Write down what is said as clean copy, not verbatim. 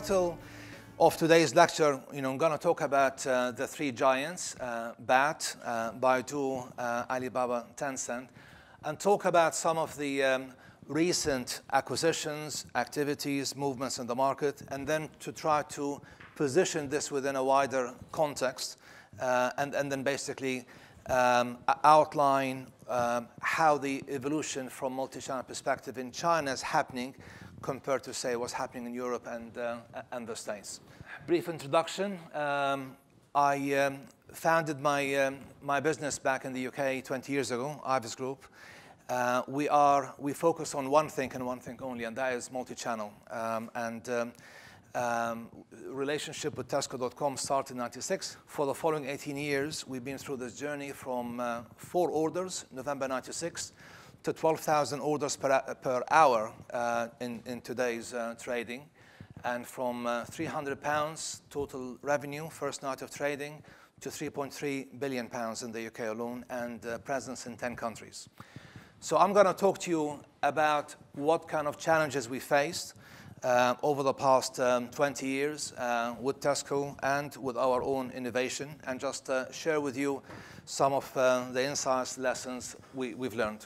title of today's lecture, I'm going to talk about the three giants, BAT, Baidu, Alibaba, Tencent, and talk about some of the recent acquisitions, activities, movements in the market, and then to try to position this within a wider context, and then basically outline how the evolution from multi-channel perspective in China is happening compared to, say, what's happening in Europe and the States. Brief introduction. I founded my business back in the UK 20 years ago, Ivis Group. We focus on one thing and one thing only, and that is multi-channel. Relationship with Tesco.com started in '96. For the following 18 years, we've been through this journey from 4 orders, November '96, to 12,000 orders per hour in today's trading. And from £300 total revenue, first night of trading, to £3.3 billion in the UK alone, and presence in 10 countries. So I'm going to talk to you about what kind of challenges we faced over the past 20 years with Tesco and with our own innovation, and just share with you some of the insights, lessons we've learned.